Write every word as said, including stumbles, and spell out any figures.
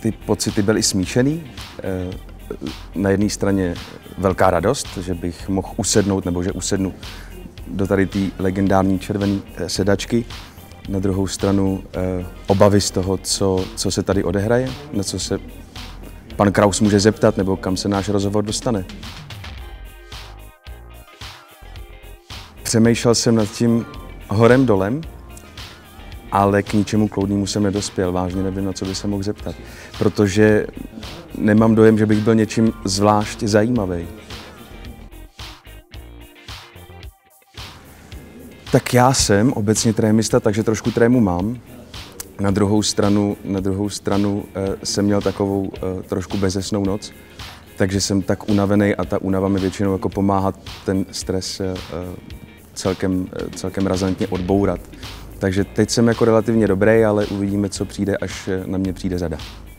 Ty pocity byly smíšený. Na jedné straně velká radost, že bych mohl usednout, nebo že usednu do tady té legendární červené sedačky. Na druhou stranu obavy z toho, co, co se tady odehraje, na co se pan Kraus může zeptat, nebo kam se náš rozhovor dostane. Přemýšlel jsem nad tím horem dolem, ale k ničemu kloudnému jsem nedospěl. Vážně nevím, na co by se mohl zeptat, protože nemám dojem, že bych byl něčím zvlášť zajímavý. Tak já jsem obecně trémista, takže trošku trému mám. Na druhou stranu, na druhou stranu e, jsem měl takovou e, trošku bezesnou noc, takže jsem tak unavený a ta únava mi většinou jako pomáhá ten stres e, celkem, e, celkem razantně odbourat. Takže teď jsem jako relativně dobrý, ale uvidíme, co přijde, až na mě přijde zada.